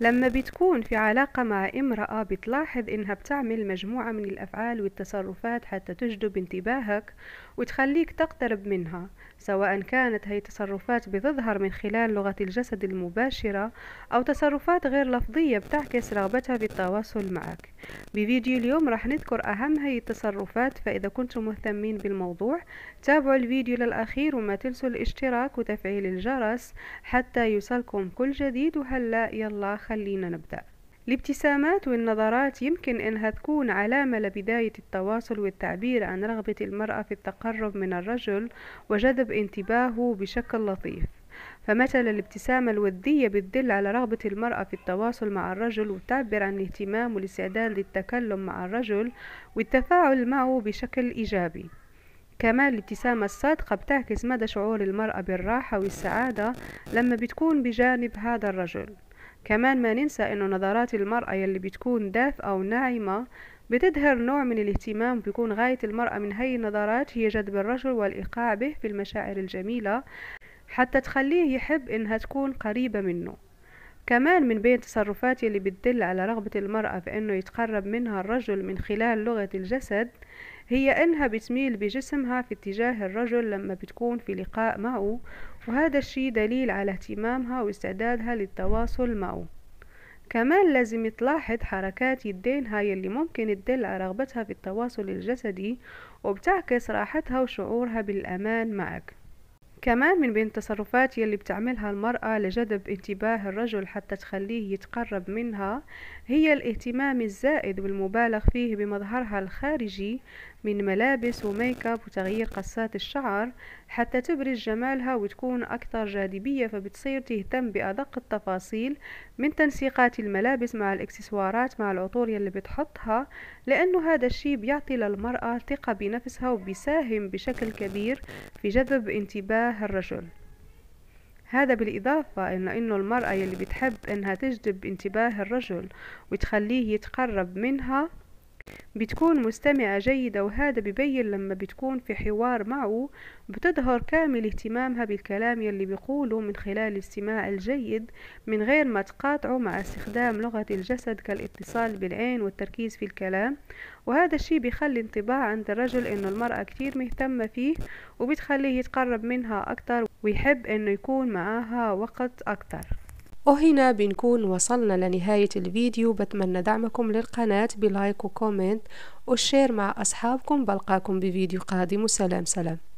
لما بتكون في علاقة مع امرأة بتلاحظ انها بتعمل مجموعة من الافعال والتصرفات حتى تجذب انتباهك وتخليك تقترب منها، سواء كانت هي تصرفات بتظهر من خلال لغة الجسد المباشرة او تصرفات غير لفظية بتعكس رغبتها بالتواصل معك. بفيديو اليوم راح نذكر اهم هي التصرفات، فاذا كنتم مهتمين بالموضوع تابعوا الفيديو للاخير وما تنسوا الاشتراك وتفعيل الجرس حتى يوصلكم كل جديد. وهلا يلا خلينا نبدأ. الابتسامات والنظرات يمكن أنها تكون علامة لبداية التواصل والتعبير عن رغبة المرأة في التقرب من الرجل وجذب انتباهه بشكل لطيف. فمثلا الابتسامة الودية بتدل على رغبة المرأة في التواصل مع الرجل وتعبر عن الاهتمام والاستعداد للتكلم مع الرجل والتفاعل معه بشكل إيجابي. كمان الابتسامة الصادقة بتعكس مدى شعور المرأة بالراحة والسعادة لما بتكون بجانب هذا الرجل. كمان ما ننسى انه نظرات المرأة يلي بتكون دافئة وناعمة بتظهر نوع من الاهتمام، بيكون غاية المرأة من هاي النظرات هي جذب الرجل والإيقاع به في المشاعر الجميلة حتى تخليه يحب انها تكون قريبة منه. كمان من بين التصرفات يلي بتدل على رغبة المرأة في انه يتقرب منها الرجل من خلال لغة الجسد هي انها بتميل بجسمها في اتجاه الرجل لما بتكون في لقاء معه، وهذا الشيء دليل على اهتمامها واستعدادها للتواصل معه. كمان لازم تلاحظ حركات يدينها يلي ممكن تدل على رغبتها في التواصل الجسدي وبتعكس راحتها وشعورها بالأمان معك. كمان من بين التصرفات يلي بتعملها المرأة لجذب انتباه الرجل حتى تخليه يتقرب منها هي الاهتمام الزائد والمبالغ فيه بمظهرها الخارجي من ملابس وميك اب وتغيير قصات الشعر حتى تبرز جمالها وتكون أكثر جاذبية، فبتصير تهتم بأدق التفاصيل من تنسيقات الملابس مع الاكسسوارات مع العطور يلي بتحطها، لأنه هذا الشيء بيعطي للمرأة ثقة بنفسها وبيساهم بشكل كبير في جذب انتباه الرجل. هذا بالإضافة إنه المرأة يلي بتحب إنها تجذب انتباه الرجل وتخليه يتقرب منها بتكون مستمعة جيدة، وهذا ببين لما بتكون في حوار معه بتظهر كامل اهتمامها بالكلام يلي بيقوله من خلال الاستماع الجيد من غير ما تقاطعه، مع استخدام لغة الجسد كالاتصال بالعين والتركيز في الكلام، وهذا الشيء بيخلي انطباع عند الرجل انه المرأة كتير مهتمة فيه وبتخليه يتقرب منها اكتر ويحب انه يكون معاها وقت اكتر. وهنا بنكون وصلنا لنهاية الفيديو، بتمنى دعمكم للقناة بلايك وكومنت والشير مع أصحابكم. بلقاكم بفيديو قادم وسلام.